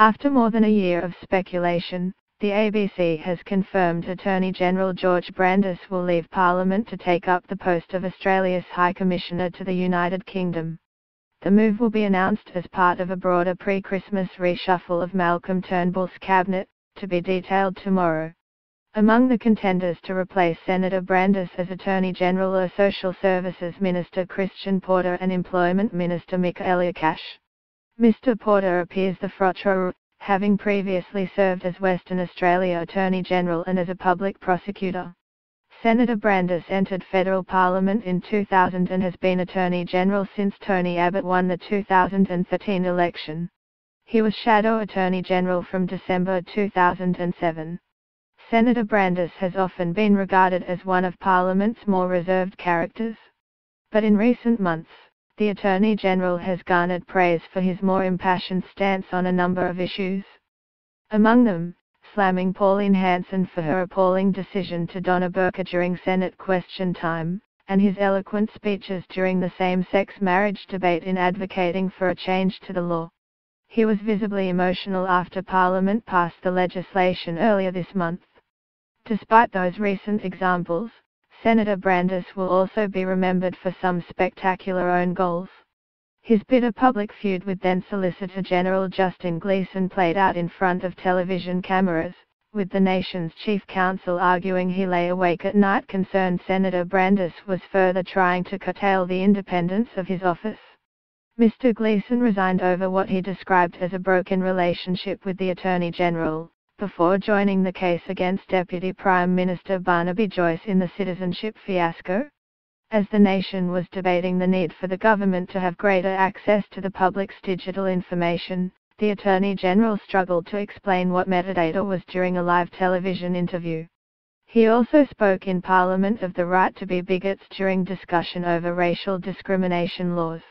After more than a year of speculation, the ABC has confirmed Attorney General George Brandis will leave Parliament to take up the post of Australia's High Commissioner to the United Kingdom. The move will be announced as part of a broader pre-Christmas reshuffle of Malcolm Turnbull's cabinet, to be detailed tomorrow. Among the contenders to replace Senator Brandis as Attorney General are Social Services Minister Christian Porter and Employment Minister Michaelia Cash. Mr Porter appears the frotterer, having previously served as Western Australia Attorney General and as a public prosecutor. Senator Brandis entered federal parliament in 2000 and has been Attorney General since Tony Abbott won the 2013 election. He was Shadow Attorney General from December 2007. Senator Brandis has often been regarded as one of Parliament's more reserved characters. But in recent months, the Attorney General has garnered praise for his more impassioned stance on a number of issues. Among them, slamming Pauline Hanson for her appalling decision to don a burqa during Senate question time, and his eloquent speeches during the same-sex marriage debate in advocating for a change to the law. He was visibly emotional after Parliament passed the legislation earlier this month. Despite those recent examples, Senator Brandis will also be remembered for some spectacular own goals. His bitter public feud with then Solicitor General Justin Gleeson played out in front of television cameras, with the nation's chief counsel arguing he lay awake at night concerned Senator Brandis was further trying to curtail the independence of his office. Mr Gleeson resigned over what he described as a broken relationship with the Attorney General, before joining the case against Deputy Prime Minister Barnaby Joyce in the citizenship fiasco. As the nation was debating the need for the government to have greater access to the public's digital information, the Attorney General struggled to explain what metadata was during a live television interview. He also spoke in Parliament of the right to be bigots during discussion over racial discrimination laws.